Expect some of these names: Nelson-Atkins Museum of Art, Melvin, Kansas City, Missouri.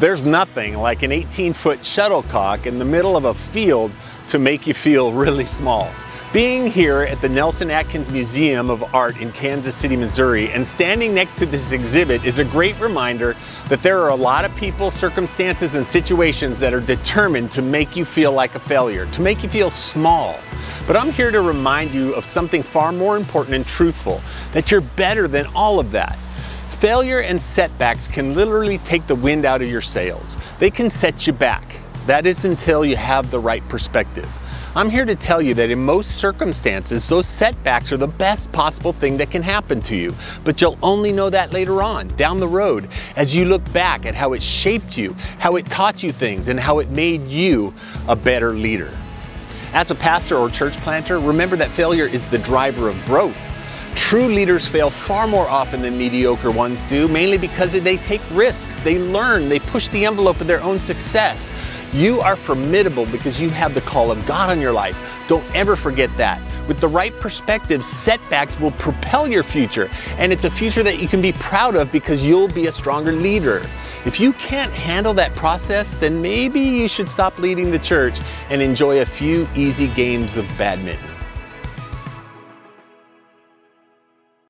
There's nothing like an 18-foot shuttlecock in the middle of a field to make you feel really small. Being here at the Nelson-Atkins Museum of Art in Kansas City, Missouri, and standing next to this exhibit is a great reminder that there are a lot of people, circumstances, and situations that are determined to make you feel like a failure, to make you feel small. But I'm here to remind you of something far more important and truthful, that you're better than all of that. Failure and setbacks can literally take the wind out of your sails. They can set you back. That is until you have the right perspective. I'm here to tell you that in most circumstances, those setbacks are the best possible thing that can happen to you. But you'll only know that later on, down the road, as you look back at how it shaped you, how it taught you things, and how it made you a better leader. As a pastor or church planter, remember that failure is the driver of growth. True leaders fail far more often than mediocre ones do, mainly because they take risks, they learn, they push the envelope of their own success. You are formidable because you have the call of God on your life. Don't ever forget that. With the right perspective, setbacks will propel your future, and it's a future that you can be proud of because you'll be a stronger leader. If you can't handle that process, then maybe you should stop leading the church and enjoy a few easy games of badminton.